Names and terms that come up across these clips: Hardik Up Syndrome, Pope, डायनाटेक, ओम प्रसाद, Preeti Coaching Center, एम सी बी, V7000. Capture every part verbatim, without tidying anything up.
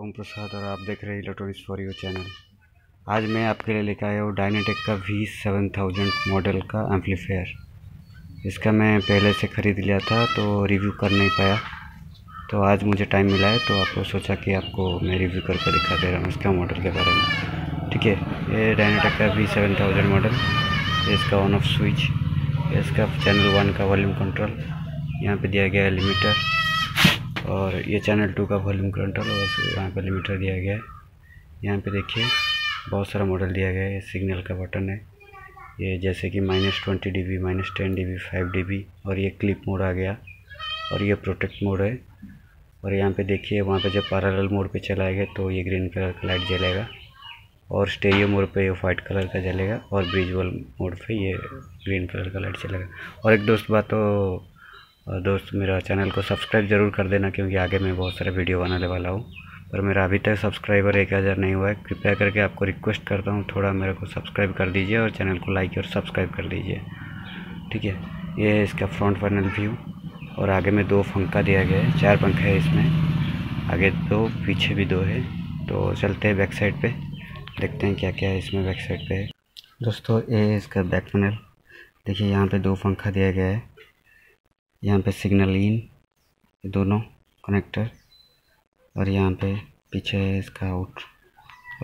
ओम प्रसाद और आप देख रहे हैं इलेक्ट्रॉनिक्स फॉर यू चैनल। आज मैं आपके लिए लेकर आया हूँ डायनाटेक का वी सेवन थाउज़ेंड मॉडल का एम्पलीफायर। इसका मैं पहले से ख़रीद लिया था तो रिव्यू कर नहीं पाया, तो आज मुझे टाइम मिला है तो आपको सोचा कि आपको मैं रिव्यू करके दिखा दे रहा हूँ इसका मॉडल के बारे में। ठीक है, ये डायनाटेक का वी सेवन थाउज़ेंड मॉडल, इसका ऑन ऑफ स्विच, इसका चैनल वन का वॉल्यूम कंट्रोल, यहाँ पर दिया गया है लिमिटर, और ये चैनल टू का वॉल्यूम कंट्रोल और यहाँ पर लिमिटर दिया गया है। यहाँ पे देखिए बहुत सारा मॉडल दिया गया है। सिग्नल का बटन है ये, जैसे कि minus twenty D B minus ten D B five D B और ये क्लिप मोड आ गया, और ये प्रोटेक्ट मोड है। और यहाँ पे देखिए वहाँ पे जब पैरेलल मोड पे चलाएगा तो ये ग्रीन कलर का लाइट जलेगा, और स्टेरियो मोड पे ये वाइट कलर का जलेगा, और ब्रिजवल मोड पे ये ग्रीन कलर का लाइट चलेगा। और एक दोस्त बात, तो और दोस्त मेरा चैनल को सब्सक्राइब ज़रूर कर देना क्योंकि आगे मैं बहुत सारे वीडियो बनाने वाला हूँ। पर मेरा अभी तक सब्सक्राइबर एक हज़ार नहीं हुआ है, कृपया करके आपको रिक्वेस्ट करता हूँ थोड़ा मेरे को सब्सक्राइब कर दीजिए और चैनल को लाइक और सब्सक्राइब कर दीजिए। ठीक है, ये है इसका फ्रंट पैनल व्यू, और आगे में दो पंखा दिया गया है, चार पंखे है इसमें, आगे दो पीछे भी दो है। तो चलते हैं बैक साइड पर, देखते हैं क्या क्या है इसमें बैक साइड पर। दोस्तों ये है इसका बैक पैनल, देखिए यहाँ पर दो पंखा दिया गया है, यहाँ पे सिग्नल इन दोनों कनेक्टर, और यहाँ पे पीछे है इसका आउट।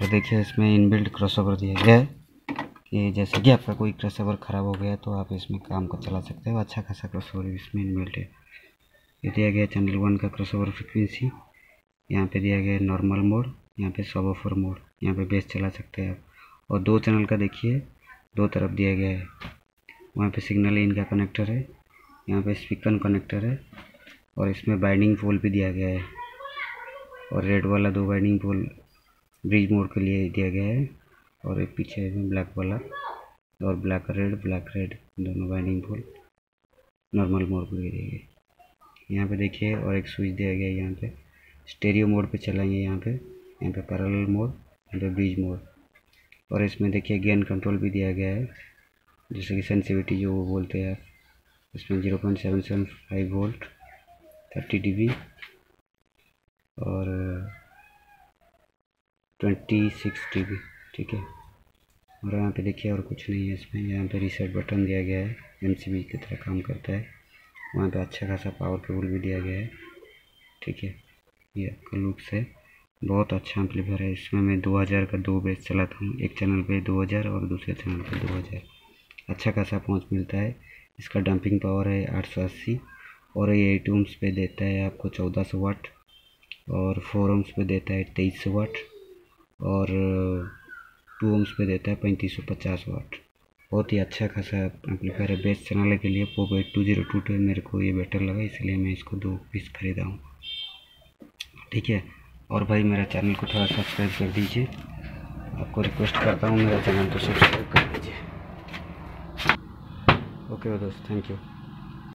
और देखिए इसमें इनबिल्ट क्रॉसओवर दिया गया है कि जैसे कि आपका कोई क्रॉसओवर ख़राब हो गया तो आप इसमें काम को चला सकते हो। अच्छा खासा क्रॉसओवर इसमें इनबिल्ट है। ये दिया गया चैनल वन का क्रॉसओवर फ्रिक्वेंसी, यहाँ पे दिया गया नॉर्मल मोड, यहाँ पे सबवूफर मोड, यहाँ पे बेस चला सकते हैं आप। और दो चैनल का देखिए दो तरफ दिया गया है, वहाँ पर सिग्नल इन का कनेक्टर है, यहाँ पे स्पीकर कनेक्टर है, और इसमें बाइंडिंग पोल भी दिया गया है, और रेड वाला दो बाइंडिंग पोल ब्रिज मोड के लिए दिया गया है, और एक पीछे है ब्लैक वाला, और ब्लैक रेड ब्लैक रेड दोनों बाइंडिंग पोल नॉर्मल मोड के लिए दिया गया है। यहाँ पे देखिए और एक स्विच दिया गया है, यहाँ पे स्टेरियो मोड पे चलाएंगे, यहाँ पे यहाँ पे पैरेलल मोड, यहाँ पे ब्रिज मोड। और इसमें देखिए गेन कंट्रोल भी दिया गया है, जैसे कि सेंसिटिविटी जो वो बोलते हैं, इसमें zero point seven seven five volt thirty D B और ट्वेंटी सिक्स डी बी। ठीक है, और यहाँ पे देखिए और कुछ नहीं है इसमें। यहाँ पे रीसेट बटन दिया गया है, एम सी बी की तरह काम करता है। वहाँ पे अच्छा खासा पावर केबल भी दिया गया है। ठीक है, ये आपका लुक्स है, बहुत अच्छा एम्पलीफायर है। इसमें मैं दो हज़ार का दो बेस चलाता हूँ, एक चैनल पे दो हज़ार और दूसरे चैनल पे दो हज़ार अच्छा खासा पहुँच मिलता है। इसका डंपिंग पावर है आठ सौ अस्सी, और ये एट ओम्स पे देता है आपको चौदह सौ वाट, और फोर ओम्स पे देता है तेईस सौ वाट, और टू ओम्स पे देता है पैंतीस सौ पचास वाट। बहुत ही अच्छा खासा एम्पलीफायर है। बेस चलाने के लिए पोप eight two zero two two मेरे को ये बेटर लगा, इसलिए मैं इसको दो पीस खरीदा हूँ। ठीक है, और भाई मेरा चैनल को थोड़ा सब्सक्राइब कर दीजिए, आपको रिक्वेस्ट करता हूँ मेरा चैनल को सब्सक्राइब कर दीजिए। ओके दोस्त, थैंक यू।